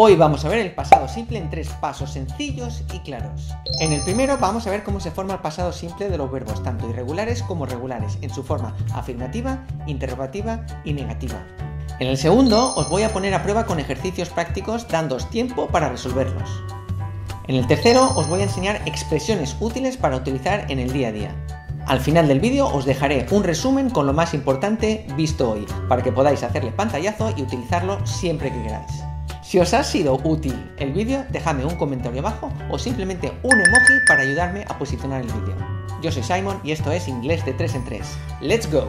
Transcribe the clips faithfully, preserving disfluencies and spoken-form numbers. Hoy vamos a ver el pasado simple en tres pasos sencillos y claros. En el primero vamos a ver cómo se forma el pasado simple de los verbos tanto irregulares como regulares, en su forma afirmativa, interrogativa y negativa. En el segundo os voy a poner a prueba con ejercicios prácticos dándoos tiempo para resolverlos. En el tercero os voy a enseñar expresiones útiles para utilizar en el día a día. Al final del vídeo os dejaré un resumen con lo más importante visto hoy, para que podáis hacerle pantallazo y utilizarlo siempre que queráis. Si os ha sido útil el vídeo, dejadme un comentario abajo o simplemente un emoji para ayudarme a posicionar el vídeo. Yo soy Simon y esto es Inglés de tres en tres. ¡Let's go!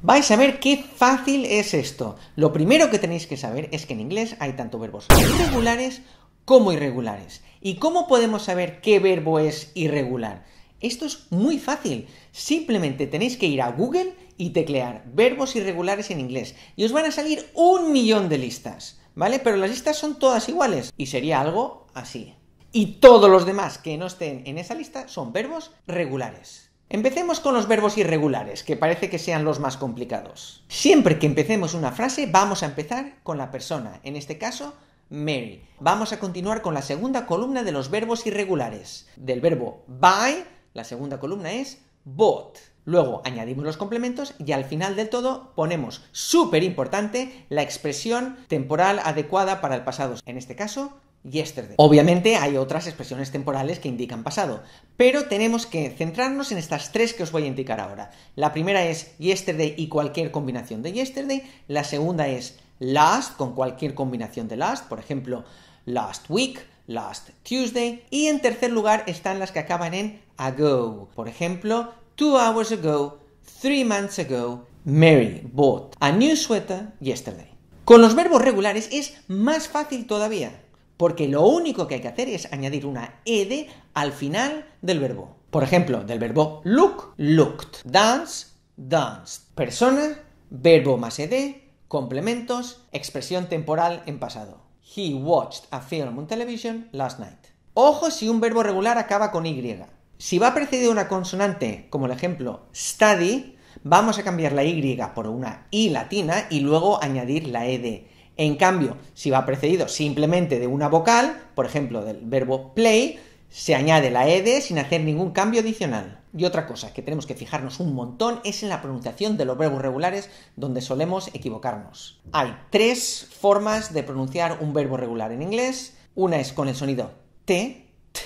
Vais a ver qué fácil es esto. Lo primero que tenéis que saber es que en inglés hay tanto verbos regulares como irregulares. ¿Y cómo podemos saber qué verbo es irregular? Esto es muy fácil. Simplemente tenéis que ir a Google y teclear verbos irregulares en inglés y os van a salir un millón de listas, ¿vale? Pero las listas son todas iguales y sería algo así. Y todos los demás que no estén en esa lista son verbos regulares. Empecemos con los verbos irregulares, que parece que sean los más complicados. Siempre que empecemos una frase vamos a empezar con la persona, en este caso Mary. Vamos a continuar con la segunda columna de los verbos irregulares. Del verbo buy, la segunda columna es bought. Luego añadimos los complementos y al final del todo ponemos, súper importante, la expresión temporal adecuada para el pasado. En este caso, yesterday. Obviamente hay otras expresiones temporales que indican pasado, pero tenemos que centrarnos en estas tres que os voy a indicar ahora. La primera es yesterday y cualquier combinación de yesterday. La segunda es last con cualquier combinación de last, por ejemplo, last week, last Tuesday. Y en tercer lugar están las que acaban en ago. Por ejemplo, two hours ago, three months ago, Mary bought a new sweater yesterday. Con los verbos regulares es más fácil todavía, porque lo único que hay que hacer es añadir una ed al final del verbo. Por ejemplo, del verbo look, looked. Dance, danced. Persona, verbo más ed, complementos, expresión temporal en pasado. He watched a film on television last night. Ojo si un verbo regular acaba con Y. Si va precedido de una consonante, como el ejemplo study, vamos a cambiar la Y por una I latina y luego añadir la ed. En cambio, si va precedido simplemente de una vocal, por ejemplo del verbo play, se añade la ed sin hacer ningún cambio adicional. Y otra cosa que tenemos que fijarnos un montón es en la pronunciación de los verbos regulares, donde solemos equivocarnos. Hay tres formas de pronunciar un verbo regular en inglés. Una es con el sonido T, t.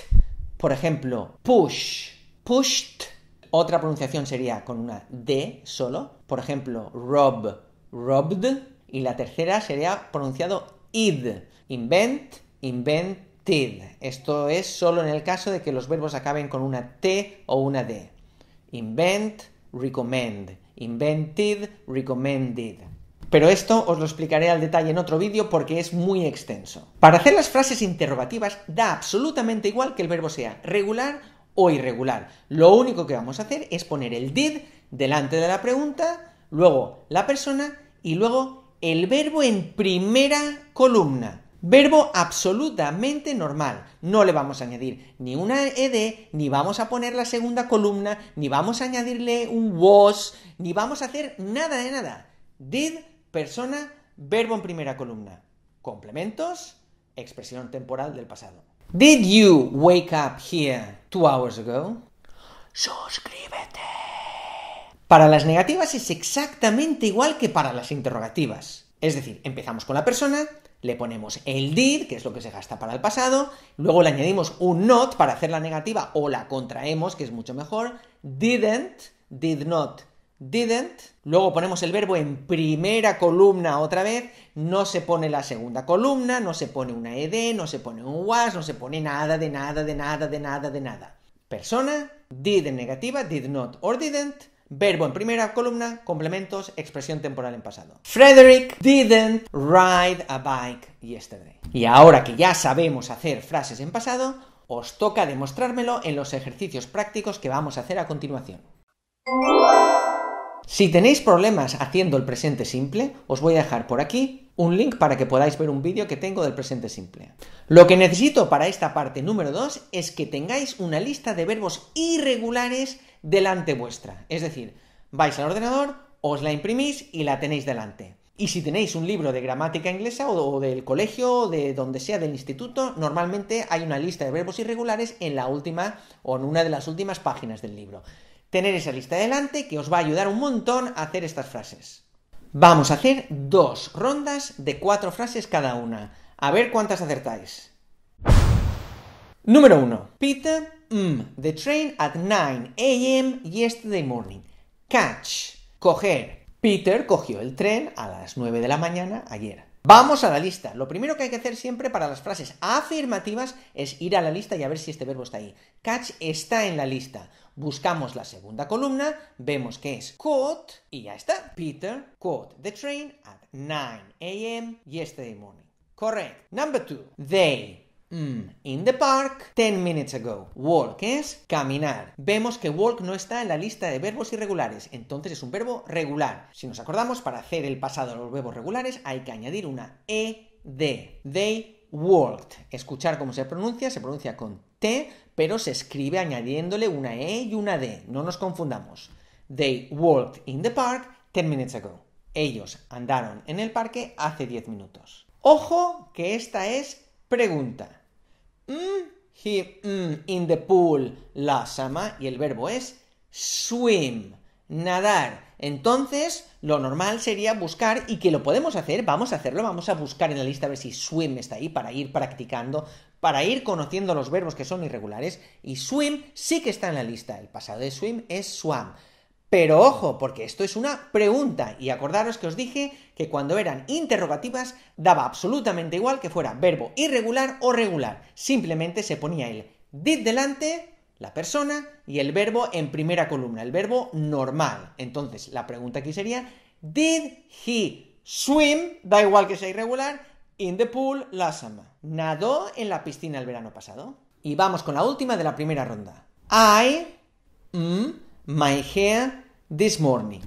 Por ejemplo, push, pushed. Otra pronunciación sería con una D solo. Por ejemplo, rob, robbed. Y la tercera sería pronunciado id, invent, invent. Did. Esto es solo en el caso de que los verbos acaben con una T o una D. Invent, recommend. Invented, recommended. Pero esto os lo explicaré al detalle en otro vídeo porque es muy extenso. Para hacer las frases interrogativas da absolutamente igual que el verbo sea regular o irregular. Lo único que vamos a hacer es poner el did delante de la pregunta, luego la persona y luego el verbo en primera columna. Verbo absolutamente normal, no le vamos a añadir ni una ed, ni vamos a poner la segunda columna, ni vamos a añadirle un was, ni vamos a hacer nada de nada. Did, persona, verbo en primera columna. Complementos, expresión temporal del pasado. Did you wake up here two hours ago? Suscríbete. Para las negativas es exactamente igual que para las interrogativas. Es decir, empezamos con la persona, le ponemos el did, que es lo que se gasta para el pasado, luego le añadimos un not para hacer la negativa o la contraemos, que es mucho mejor, didn't, did not, didn't, luego ponemos el verbo en primera columna otra vez, no se pone la segunda columna, no se pone una ed, no se pone un was, no se pone nada de nada de nada de nada de nada. Persona, did en negativa, did not or didn't. Verbo en primera columna, complementos, expresión temporal en pasado. Frederick didn't ride a bike yesterday. Y ahora que ya sabemos hacer frases en pasado, os toca demostrármelo en los ejercicios prácticos que vamos a hacer a continuación. Si tenéis problemas haciendo el presente simple, os voy a dejar por aquí un link para que podáis ver un vídeo que tengo del presente simple. Lo que necesito para esta parte número dos es que tengáis una lista de verbos irregulares delante vuestra. Es decir, vais al ordenador, os la imprimís y la tenéis delante. Y si tenéis un libro de gramática inglesa o del colegio, de donde sea, del instituto, normalmente hay una lista de verbos irregulares en la última o en una de las últimas páginas del libro. Tener esa lista delante que os va a ayudar un montón a hacer estas frases. Vamos a hacer dos rondas de cuatro frases cada una. A ver cuántas acertáis. Número uno. Peter mm, the train at nine a m yesterday morning. Catch. Coger. Peter cogió el tren a las nueve de la mañana ayer. Vamos a la lista. Lo primero que hay que hacer siempre para las frases afirmativas es ir a la lista y a ver si este verbo está ahí. Catch está en la lista. Buscamos la segunda columna, vemos que es caught y ya está. Peter caught the train at nine a m yesterday morning. Correct. Number two. They mm, in the park ten minutes ago. Walk es caminar. Vemos que walk no está en la lista de verbos irregulares, entonces es un verbo regular. Si nos acordamos, para hacer el pasado de los verbos regulares hay que añadir una ed. They walked. Escuchar cómo se pronuncia, se pronuncia con t, pero se escribe añadiéndole una e y una d. No nos confundamos. They walked in the park ten minutes ago. Ellos andaron en el parque hace diez minutos. Ojo, que esta es pregunta. Mm, he mm, in the pool last summer, y el verbo es swim, nadar. Entonces, lo normal sería buscar, y que lo podemos hacer, vamos a hacerlo, vamos a buscar en la lista a ver si swim está ahí para ir practicando, para ir conociendo los verbos que son irregulares, y swim sí que está en la lista. El pasado de swim es swam. Pero ojo, porque esto es una pregunta, y acordaros que os dije que cuando eran interrogativas daba absolutamente igual que fuera verbo irregular o regular. Simplemente se ponía el did delante, la persona, y el verbo en primera columna, el verbo normal. Entonces, la pregunta aquí sería, did he swim, da igual que sea irregular, in the pool last summer. Nadó en la piscina el verano pasado. Y vamos con la última de la primera ronda. I... Mm, my hair this morning.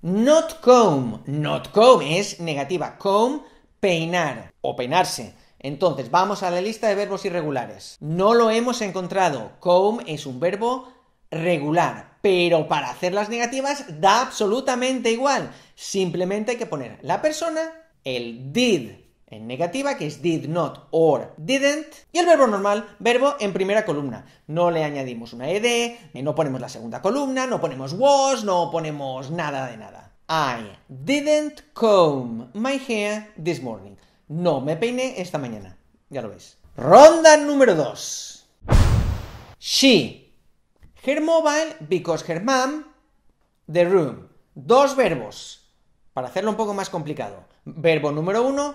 Not comb. Not comb es negativa. Comb, peinar o peinarse. Entonces, vamos a la lista de verbos irregulares. No lo hemos encontrado. Comb es un verbo regular, pero para hacer las negativas da absolutamente igual. Simplemente hay que poner la persona, el did en negativa, que es did not or didn't, y el verbo normal, verbo en primera columna. No le añadimos una ed, no ponemos la segunda columna, no ponemos was, no ponemos nada de nada. I didn't comb my hair this morning. No me peiné esta mañana. Ya lo veis. Ronda número dos. She her mobile because her mom the room. Dos verbos. Para hacerlo un poco más complicado. Verbo número uno,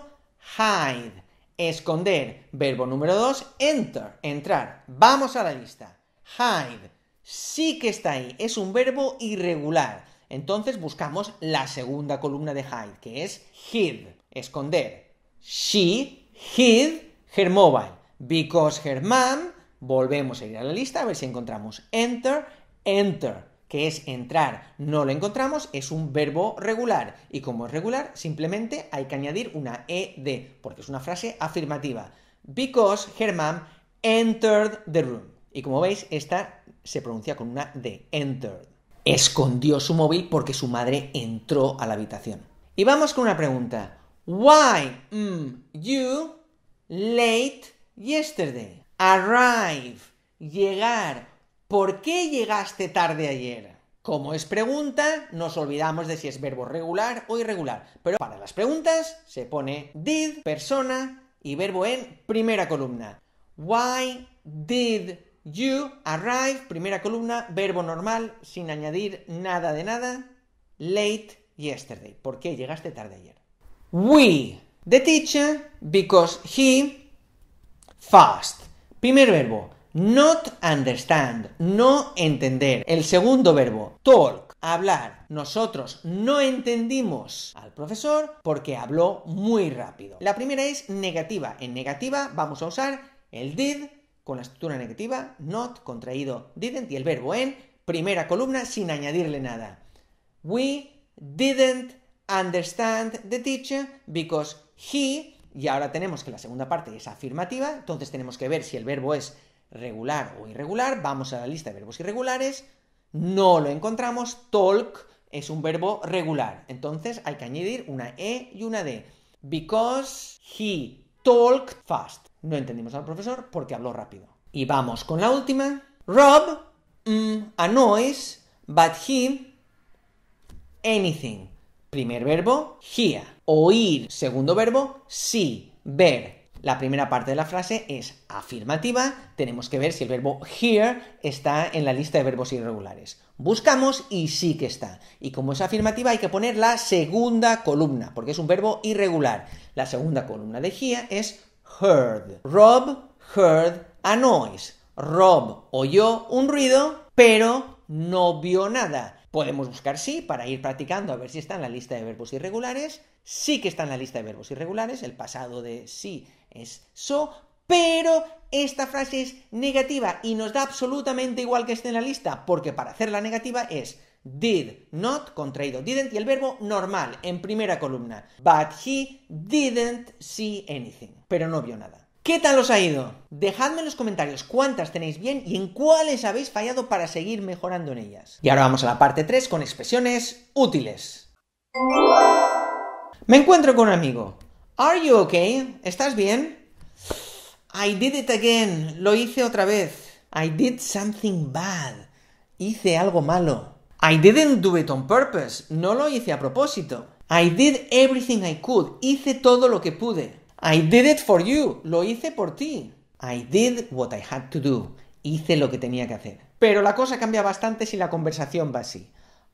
hide, esconder. Verbo número dos, enter, entrar. Vamos a la lista. Hide, sí que está ahí, es un verbo irregular. Entonces buscamos la segunda columna de hide, que es hid, esconder. She hid her mobile because her mom, volvemos a ir a la lista a ver si encontramos enter, enter, que es entrar. No lo encontramos, es un verbo regular, y como es regular, simplemente hay que añadir una ed, porque es una frase afirmativa. Because her mom entered the room. Y como veis, esta se pronuncia con una d, entered. Escondió su móvil porque su madre entró a la habitación. Y vamos con una pregunta. Why mm, you late yesterday? Arrive, llegar. ¿Por qué llegaste tarde ayer? Como es pregunta, nos olvidamos de si es verbo regular o irregular. Pero para las preguntas se pone did, persona y verbo en primera columna. Why did you arrive? Primera columna, verbo normal, sin añadir nada de nada. Late yesterday. ¿Por qué llegaste tarde ayer? We, the teacher, because he fast. Primer verbo. Not understand, no entender. El segundo verbo, talk, hablar. Nosotros no entendimos al profesor porque habló muy rápido. La primera es negativa. En negativa vamos a usar el did con la estructura negativa, not contraído didn't, y el verbo en primera columna sin añadirle nada. We didn't understand the teacher because he, y ahora tenemos que la segunda parte es afirmativa, entonces tenemos que ver si el verbo es regular o irregular. Vamos a la lista de verbos irregulares, no lo encontramos, talk es un verbo regular. Entonces hay que añadir una E y una D. Because he talked fast. No entendimos al profesor porque habló rápido. Y vamos con la última. Rob mm, annoys, but he anything. Primer verbo, hear. Oír. Segundo verbo, see. Ver. La primera parte de la frase es afirmativa. Tenemos que ver si el verbo hear está en la lista de verbos irregulares. Buscamos y sí que está. Y como es afirmativa hay que poner la segunda columna, porque es un verbo irregular. La segunda columna de hear es heard. Rob heard a noise. Rob oyó un ruido, pero no vio nada. Podemos buscar sí para ir practicando a ver si está en la lista de verbos irregulares. Sí que está en la lista de verbos irregulares, el pasado de sí es so, pero esta frase es negativa y nos da absolutamente igual que esté en la lista, porque para hacerla negativa es did not, contraído didn't, y el verbo normal, en primera columna. But he didn't see anything, pero no vio nada. ¿Qué tal os ha ido? Dejadme en los comentarios cuántas tenéis bien y en cuáles habéis fallado para seguir mejorando en ellas. Y ahora vamos a la parte tres con expresiones útiles. Me encuentro con un amigo. Are you okay? ¿Estás bien? I did it again. Lo hice otra vez. I did something bad. Hice algo malo. I didn't do it on purpose. No lo hice a propósito. I did everything I could. Hice todo lo que pude. I did it for you. Lo hice por ti. I did what I had to do. Hice lo que tenía que hacer. Pero la cosa cambia bastante si la conversación va así.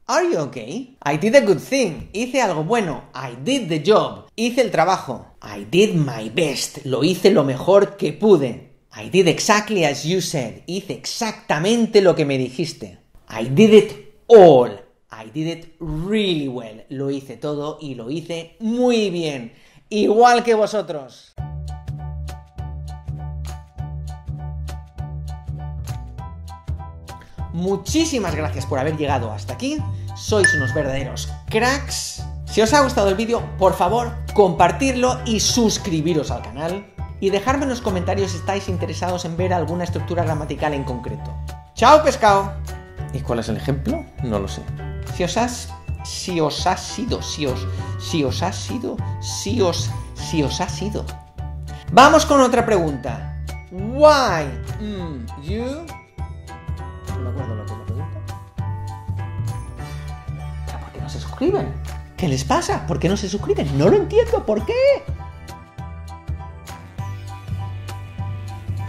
Are you okay? I did a good thing. Hice algo bueno. I did the job. Hice el trabajo. I did my best. Lo hice lo mejor que pude. I did exactly as you said. Hice exactamente lo que me dijiste. I did it all. I did it really well. Lo hice todo y lo hice muy bien. Igual que vosotros. Muchísimas gracias por haber llegado hasta aquí. Sois unos verdaderos cracks. Si os ha gustado el vídeo, por favor, compartirlo y suscribiros al canal. Y dejadme en los comentarios si estáis interesados en ver alguna estructura gramatical en concreto. ¡Chao, pescado! ¿Y cuál es el ejemplo? No lo sé. Si os has... Si os ha sido, si os, si os ha sido, si os, si os ha sido. Vamos con otra pregunta. Why mm, you? No me acuerdo lo que me pregunta. ¿Por qué no se suscriben? ¿Qué les pasa? ¿Por qué no se suscriben? No lo entiendo. ¿Por qué?